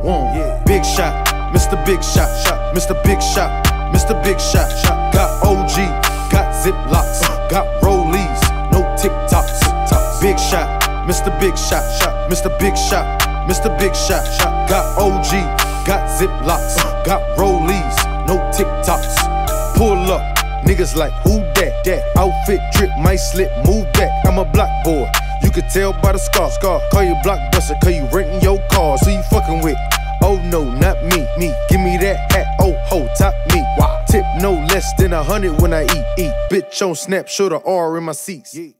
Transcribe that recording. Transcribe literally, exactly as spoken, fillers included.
one. Yeah. Big shot, Mister Big Shot, shot, Mister Big Shot, Mister Big Shot, shot. Got O G, got Ziplocs, uh, got Rollies, no TikToks. TikToks. Big shot, Mister Big Shot, shot, Mister Big Shot, Mister Big Shot, shot. Got O G, got Ziplocs, uh, got Rollies, no TikToks. Pull up, niggas like who that? That outfit drip, might slip, move back. I'm a block boy. You could tell by the scar, scar. Call you blockbuster, cause you renting your cars. Who you fucking with? Oh no, not me, me. Give me that hat, oh ho, top me. Wow. Tip no less than a hundred when I eat, eat. Bitch on snap, show the R in my seats. Yeah.